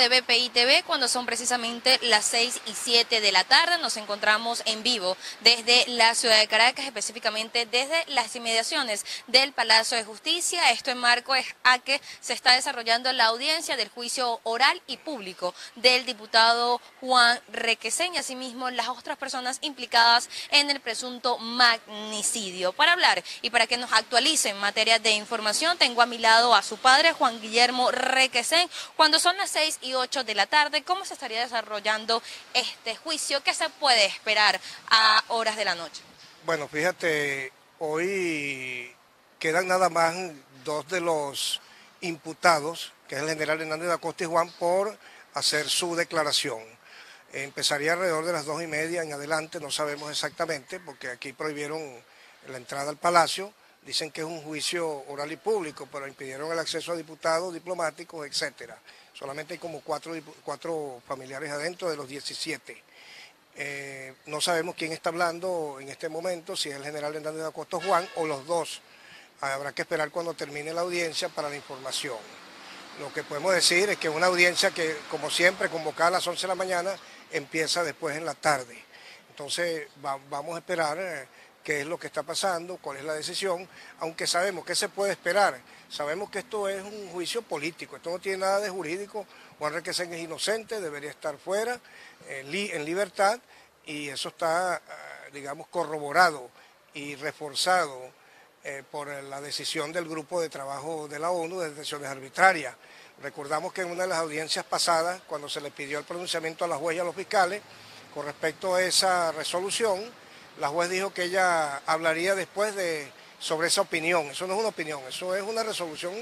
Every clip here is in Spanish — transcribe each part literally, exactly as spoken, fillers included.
de B P I T V cuando son precisamente las seis y siete de la tarde. Nos encontramos en vivo desde la ciudad de Caracas, específicamente desde las inmediaciones del Palacio de Justicia. Esto en marco es a que se está desarrollando la audiencia del juicio oral y público del diputado Juan Requesens y asimismo las otras personas implicadas en el presunto magnicidio. Para hablar y para que nos actualice en materia de información, tengo a mi lado a su padre, Juan Guillermo Requesens. Cuando son las seis y ocho de la tarde, ¿cómo se estaría desarrollando este juicio? ¿Qué se puede esperar a horas de la noche? Bueno, fíjate, hoy quedan nada más dos de los imputados, que es el general Hernández de Acosta y Juan, por hacer su declaración. Empezaría alrededor de las dos y media en adelante, no sabemos exactamente, porque aquí prohibieron la entrada al palacio. Dicen que es un juicio oral y público, pero impidieron el acceso a diputados, diplomáticos, etcétera. Solamente hay como cuatro, cuatro familiares adentro de los diecisiete. Eh, no sabemos quién está hablando en este momento, si es el general Hernández de Acosta Juan o los dos. Habrá que esperar cuando termine la audiencia para la información. Lo que podemos decir es que es una audiencia que, como siempre, convocada a las once de la mañana, empieza después en la tarde. Entonces, va, vamos a esperar... Eh, qué es lo que está pasando, cuál es la decisión, aunque sabemos qué se puede esperar. Sabemos que esto es un juicio político, esto no tiene nada de jurídico. Juan Requesens es inocente, debería estar fuera, en libertad, y eso está, digamos, corroborado y reforzado por la decisión del grupo de trabajo de la ONU de detenciones arbitrarias. Recordamos que en una de las audiencias pasadas, cuando se le pidió el pronunciamiento a la juez y a los fiscales con respecto a esa resolución, la juez dijo que ella hablaría después de, sobre esa opinión. Eso no es una opinión, eso es una resolución,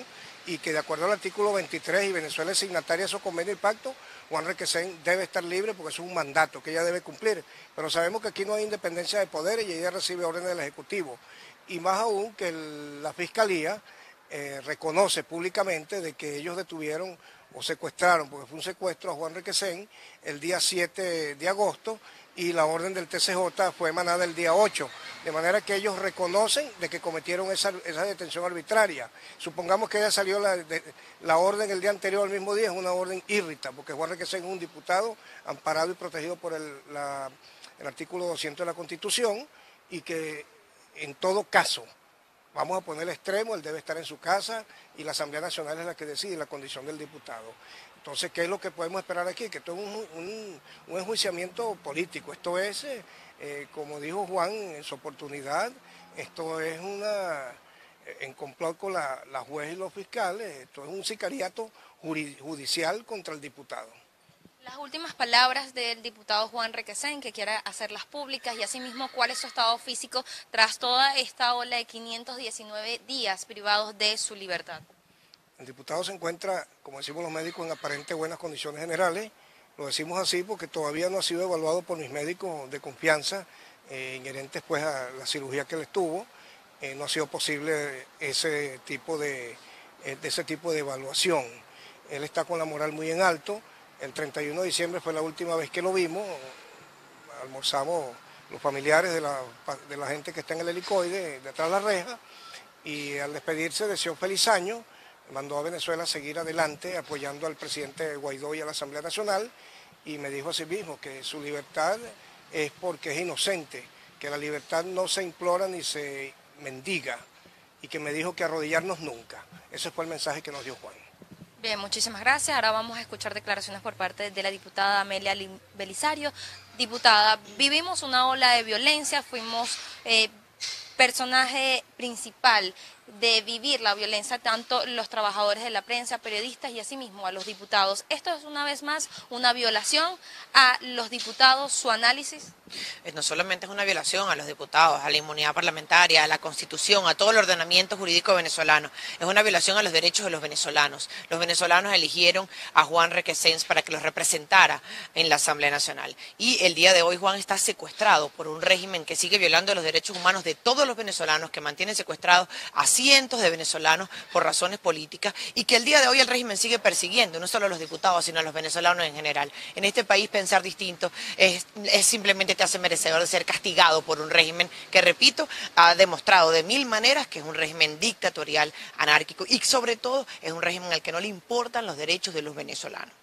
y que de acuerdo al artículo veintitrés y Venezuela es signataria de esos convenios y pactos, Juan Requesens debe estar libre porque eso es un mandato que ella debe cumplir. Pero sabemos que aquí no hay independencia de poderes y ella recibe órdenes del Ejecutivo. Y más aún que el, la Fiscalía eh, reconoce públicamente de que ellos detuvieron o secuestraron, porque fue un secuestro a Juan Requesens el día siete de agosto, y la orden del T C J fue emanada el día ocho, de manera que ellos reconocen de que cometieron esa, esa detención arbitraria. Supongamos que ya salió la, de, la orden el día anterior, al mismo día, es una orden írrita, porque Juan Requesens es un diputado amparado y protegido por el, la, el artículo doscientos de la Constitución, y que en todo caso, vamos a poner el extremo, él debe estar en su casa, y la Asamblea Nacional es la que decide la condición del diputado. Entonces, ¿qué es lo que podemos esperar aquí? Que esto es un, un, un enjuiciamiento político. Esto es, eh, como dijo Juan en su oportunidad, esto es una, en complot con la, la juez y los fiscales, esto es un sicariato judicial contra el diputado. Las últimas palabras del diputado Juan Requesens, que quiera hacerlas públicas, y asimismo cuál es su estado físico tras toda esta ola de quinientos diecinueve días privados de su libertad. El diputado se encuentra, como decimos los médicos, en aparente buenas condiciones generales. Lo decimos así porque todavía no ha sido evaluado por mis médicos de confianza, eh, inherentes pues a la cirugía que le estuvo. Eh, no ha sido posible ese tipo de, de ese tipo de evaluación. Él está con la moral muy en alto. El treinta y uno de diciembre fue la última vez que lo vimos. Almorzamos los familiares de la, de la gente que está en el helicoide, detrás de la reja, y al despedirse deseó feliz año, mandó a Venezuela a seguir adelante apoyando al presidente Guaidó y a la Asamblea Nacional, y me dijo a sí mismo que su libertad es porque es inocente, que la libertad no se implora ni se mendiga, y que me dijo que arrodillarnos nunca. Ese fue el mensaje que nos dio Juan. Bien, muchísimas gracias. Ahora vamos a escuchar declaraciones por parte de la diputada Amelia Belisario. Diputada, vivimos una ola de violencia, fuimos eh, personaje principal de vivir la violencia, tanto los trabajadores de la prensa, periodistas y asimismo a los diputados. ¿Esto es una vez más una violación a los diputados? ¿Su análisis? No solamente es una violación a los diputados, a la inmunidad parlamentaria, a la Constitución, a todo el ordenamiento jurídico venezolano. Es una violación a los derechos de los venezolanos. Los venezolanos eligieron a Juan Requesens para que los representara en la Asamblea Nacional. Y el día de hoy Juan está secuestrado por un régimen que sigue violando los derechos humanos de todos los venezolanos, que mantienen secuestrados a cientos de venezolanos por razones políticas, y que el día de hoy el régimen sigue persiguiendo, no solo a los diputados, sino a los venezolanos en general. En este país pensar distinto es, es simplemente te hace merecedor de ser castigado por un régimen que, repito, ha demostrado de mil maneras que es un régimen dictatorial, anárquico, y sobre todo es un régimen al que no le importan los derechos de los venezolanos.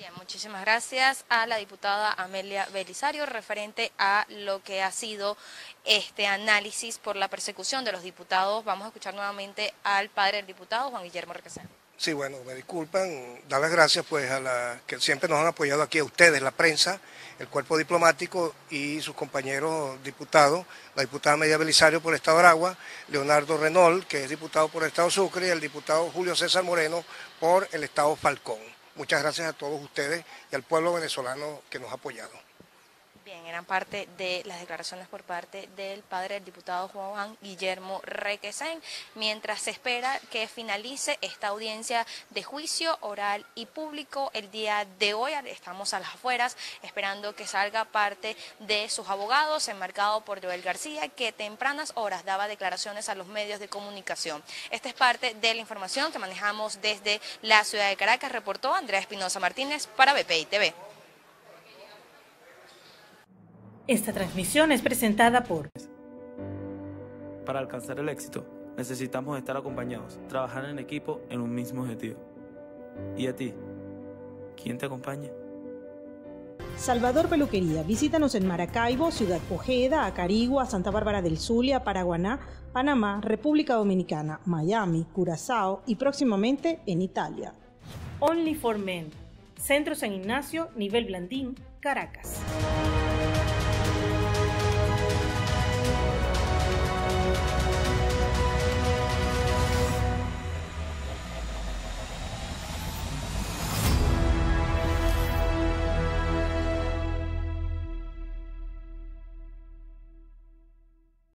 Bien, muchísimas gracias a la diputada Amelia Belisario referente a lo que ha sido este análisis por la persecución de los diputados. Vamos a escuchar nuevamente al padre del diputado, Juan Guillermo Requesens. Sí, bueno, me disculpan, dar las gracias pues a la que siempre nos han apoyado aquí, a ustedes, la prensa, el cuerpo diplomático y sus compañeros diputados, la diputada Amelia Belisario por el Estado de Aragua, Leonardo Renol, que es diputado por el Estado Sucre, y el diputado Julio César Moreno por el Estado Falcón. Muchas gracias a todos ustedes y al pueblo venezolano que nos ha apoyado. Bien, eran parte de las declaraciones por parte del padre del diputado Juan Guillermo Requesens, mientras se espera que finalice esta audiencia de juicio oral y público el día de hoy. Estamos a las afueras esperando que salga parte de sus abogados, enmarcado por Joel García, que tempranas horas daba declaraciones a los medios de comunicación. Esta es parte de la información que manejamos desde la ciudad de Caracas, reportó Andrea Espinosa Martínez para B P I T V. Esta transmisión es presentada por... Para alcanzar el éxito, necesitamos estar acompañados, trabajar en equipo en un mismo objetivo. ¿Y a ti? ¿Quién te acompaña? Salvador Peluquería. Visítanos en Maracaibo, Ciudad Ojeda, Acarigua, Santa Bárbara del Zulia, Paraguaná, Panamá, República Dominicana, Miami, Curazao y próximamente en Italia. Only for Men. Centro San Ignacio, Nivel Blandín, Caracas.